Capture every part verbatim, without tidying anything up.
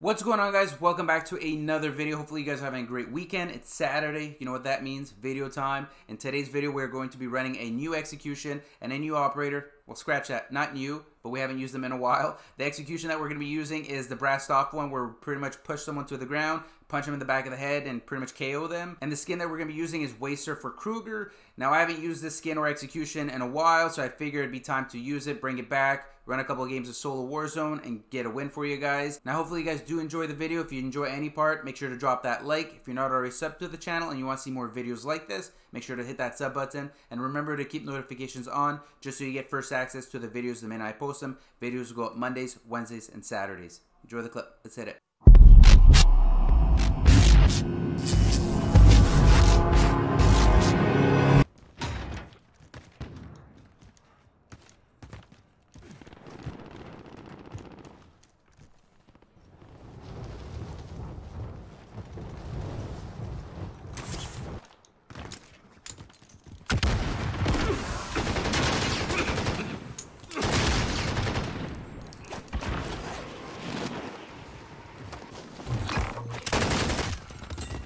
What's going on, guys? Welcome back to another video. Hopefully you guys are having a great weekend. It's Saturday, you know what that means, video time. In today's video we're going to be running a new execution and a new operator. Well, scratch that, not new, but we haven't used them in a while. The execution that we're going to be using is the brassed off one, where we pretty much push someone to the ground, punch them in the back of the head, and pretty much K O them. And the skin that we're going to be using is Waster for Kruger. Now, I haven't used this skin or execution in a while, so I figured it'd be time to use it, bring it back, run a couple of games of Solo Warzone, and get a win for you guys. Now, hopefully you guys do enjoy the video. If you enjoy any part, make sure to drop that like. If you're not already subbed to the channel and you want to see more videos like this, make sure to hit that sub button, and remember to keep notifications on just so you get first access to the videos the minute I post them. Videos will go up Mondays, Wednesdays, and Saturdays. Enjoy the clip. Let's hit it.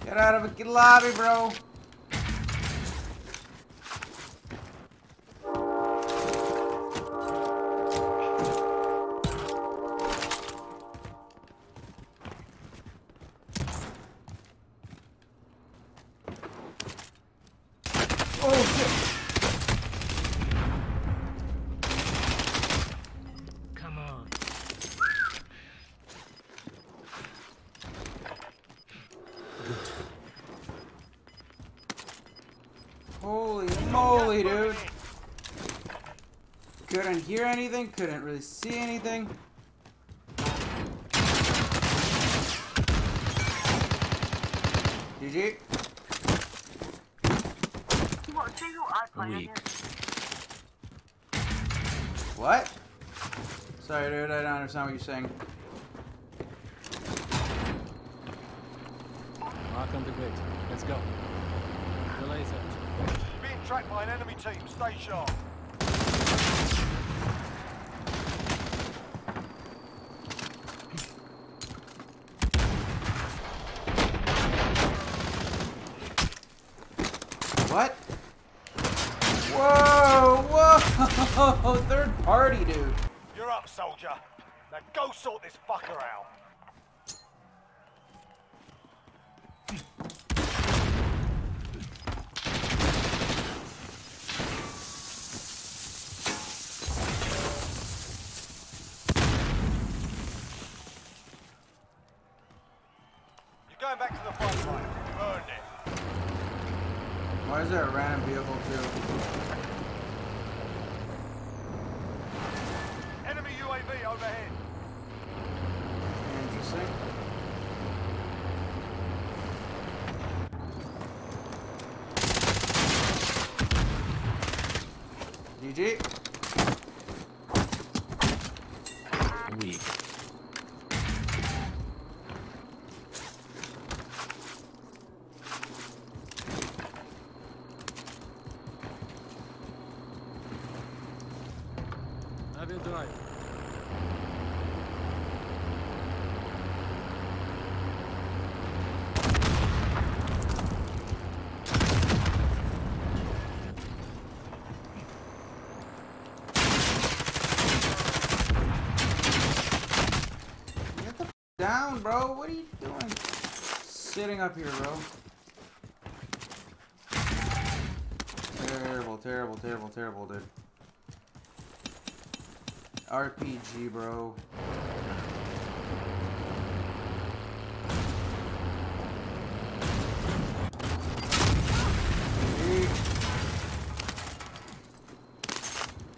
Get out of a lobby, bro. Oh shit. Come on. Holy moly, dude. Couldn't hear anything, couldn't really see anything. G G. Weak. What? Sorry, dude, I don't understand what you're saying. Mark on the grid. Let's go. Delays out. Being tracked by an enemy team, stay sharp. What? Whoa, whoa, third party, dude. You're up, soldier. Now go sort this fucker out. Going back to the front line. Burn it. Why is there a random vehicle too? Enemy U A V overhead. Interesting. G G. Weak. Have your drive. Get the f down, bro. What are you doing? Sitting up here, bro. Terrible, terrible, terrible, terrible, dude. R P G, bro.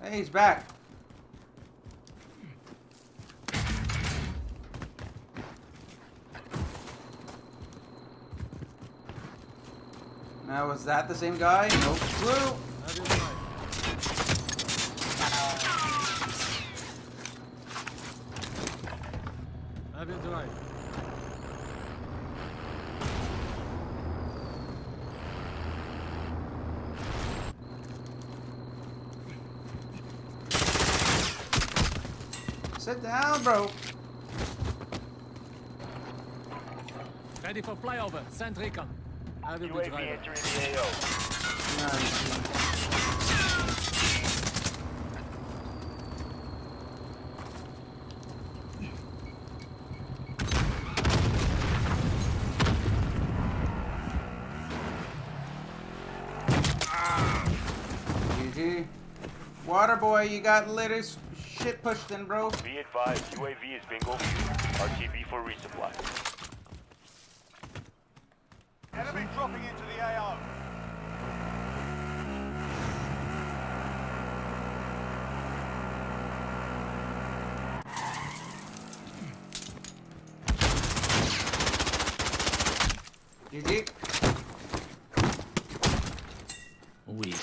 Hey, he's back. Now, was that the same guy? Nope. Blue. Have your drive. Sit down, bro. Ready for flyover. Send recon. I will be driving. U A V entering the A O. G G. Water boy, you got litters. Shit pushed in, bro. Be advised, U A V is bingo. R T B for resupply. Enemy dropping into the A O. G G. Oui.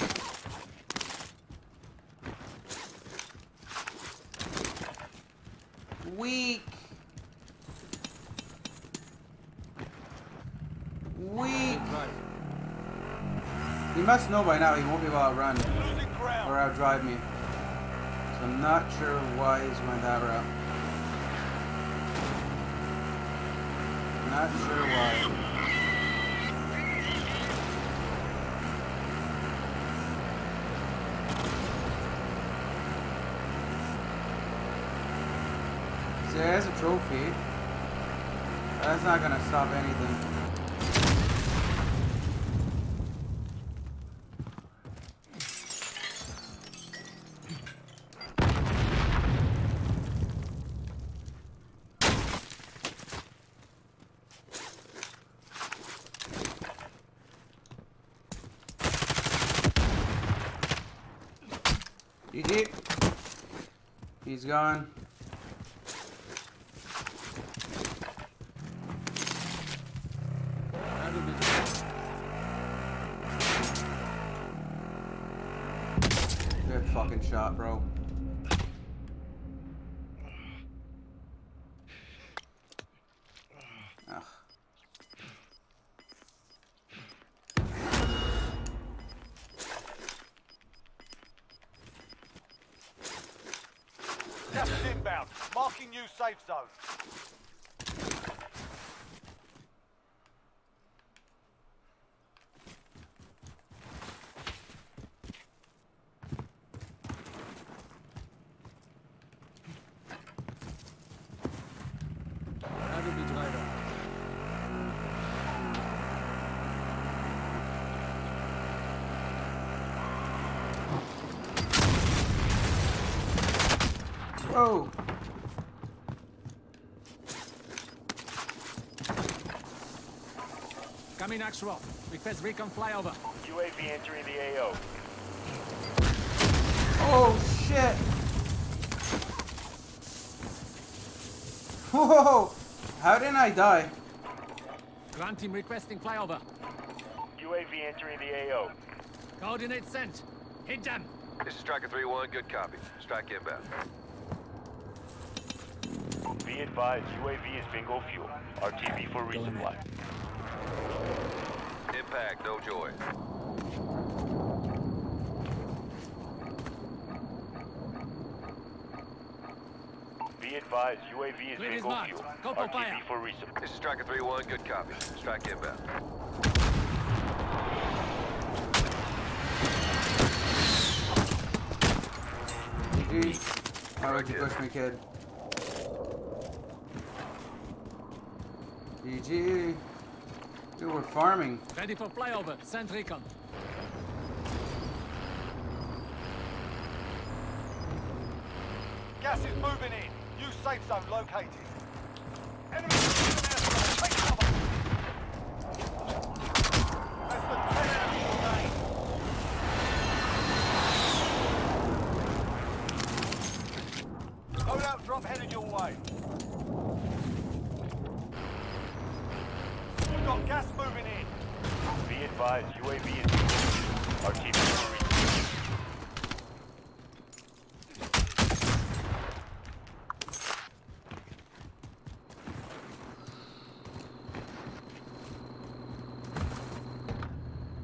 Weak. Weak. He must know by now he won't be able to outrun or outdrive me. So I'm not sure why he's went that route. Not sure why. There's a trophy. That's not gonna stop anything. G G. He's gone. Good fucking shot, bro. Ugh. That's inbound. Marking new safe zone. Whoa! Coming actual. Request recon flyover. U A V entering the A O. Oh shit! Whoa! How didn't I die? Ground team requesting flyover. U A V entering the A O. Coordinates sent. Hit them. This is Striker Three One. Good copy. Strike inbound. Be advised, U A V is bingo fuel. R T B for resupply. Impact, no joy. Be advised, U A V is bingo fuel. R T B for resupply. This is Striker Three One. Good copy. Strike inbound. G G. Why would you push me, kid? G G. Dude, we're farming. Ready for flyover. Send recon. Gas is moving in. New safe zone located. Enemy airstrike. Take cover. That's the ten enemies remaining. Loadout drop headed your way. Gas moving in. Be advised, U A V is moving. Our team is moving.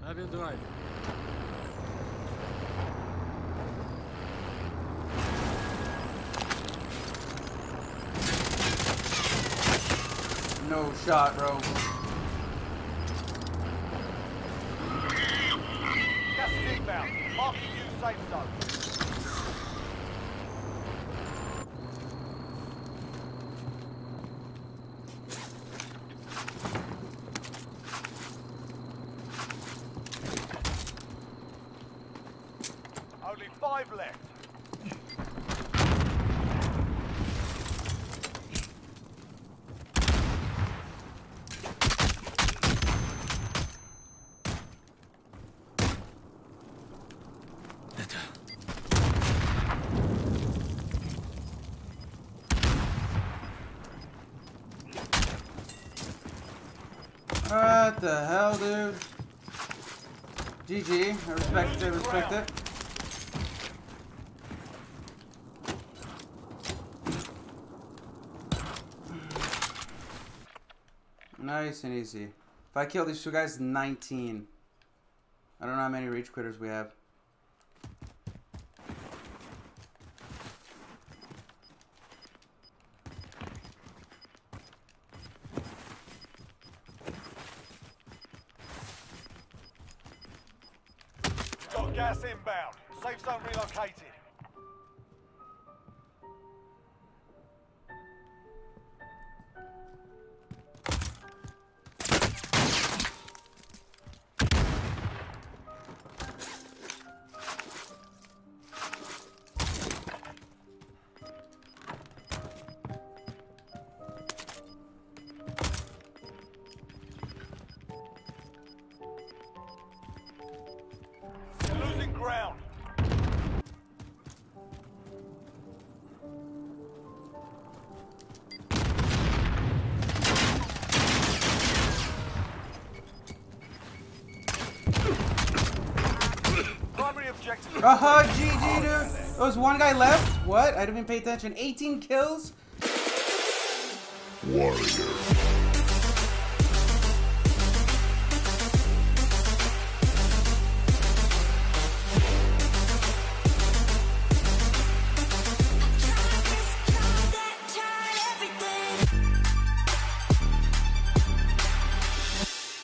I will drive. No shot, bro. out. Marking you safe zone. Five left. What the hell, dude? G G. I respect it. Respect it. Nice and easy. If I kill these two guys, nineteen. I don't know how many rage quitters we have. Got gas inbound. Safe zone relocated. Uh-huh, G G, dude. There was one guy left. What? I didn't even pay attention. eighteen kills. Warrior.